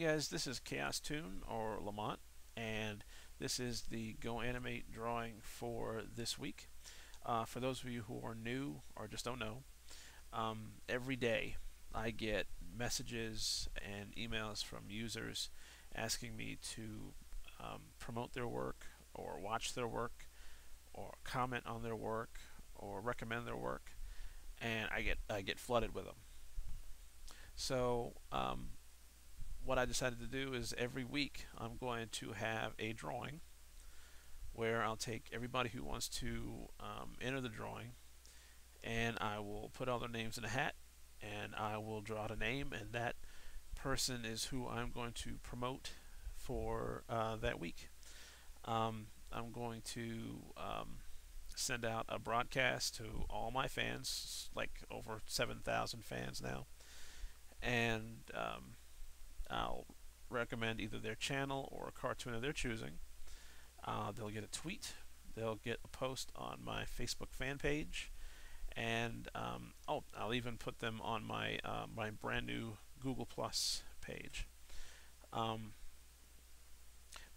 Hey guys, this is Chaos Toon or Lamont, and this is the GoAnimate drawing for this week. For those of you who are new or just don't know, every day I get messages and emails from users asking me to promote their work or watch their work or comment on their work or recommend their work, and I get flooded with them. So what I decided to do is every week I'm going to have a drawing where I'll take everybody who wants to enter the drawing, and I will put all their names in a hat and I will draw out a name, and that person is who I'm going to promote for that week. I'm going to send out a broadcast to all my fans, like over 7,000 fans now, and I'll recommend either their channel or a cartoon of their choosing. They'll get a tweet, they'll get a post on my Facebook fan page, and I'll even put them on my my brand new Google+ page. But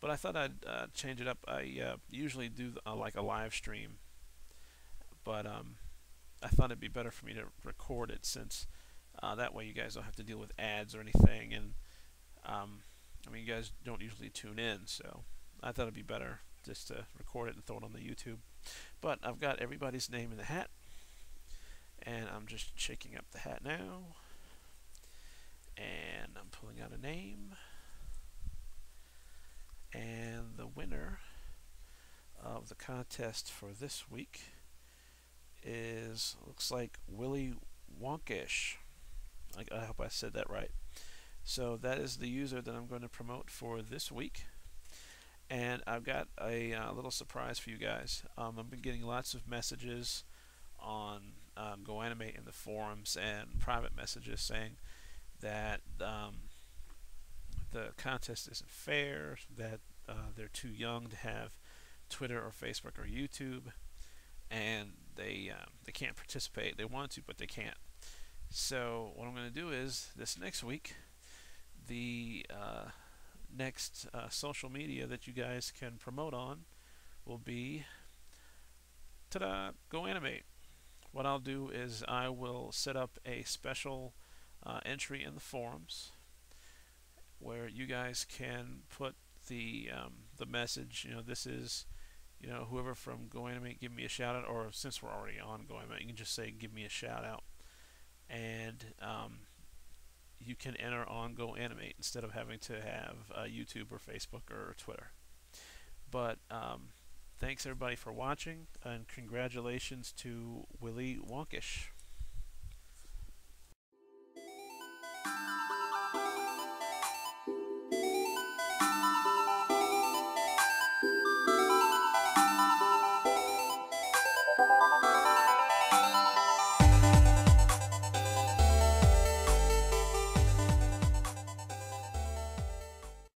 I thought I'd change it up. I usually do like a live stream, but I thought it'd be better for me to record it, since that way you guys don't have to deal with ads or anything, and I mean, you guys don't usually tune in, so I thought it'd be better just to record it and throw it on the YouTube. But I've got everybody's name in the hat, and I'm just shaking up the hat now, and I'm pulling out a name, and the winner of the contest for this week is, looks like, WilliWonkaish. I hope I said that right. So that is the user that I'm going to promote for this week, and I've got a little surprise for you guys. I've been getting lots of messages on GoAnimate in the forums and private messages saying that the contest isn't fair, that they're too young to have Twitter or Facebook or YouTube, and they can't participate. They want to, but they can't. So what I'm going to do is, this next week, the next social media that you guys can promote on will be, ta-da, GoAnimate. What I'll do is I will set up a special entry in the forums where you guys can put the message, you know, this is, you know, whoever from GoAnimate, give me a shout out, or since we're already on GoAnimate, you can just say give me a shout out, and you can enter on GoAnimate instead of having to have YouTube or Facebook or Twitter. But thanks everybody for watching, and congratulations to WilliWonkaish.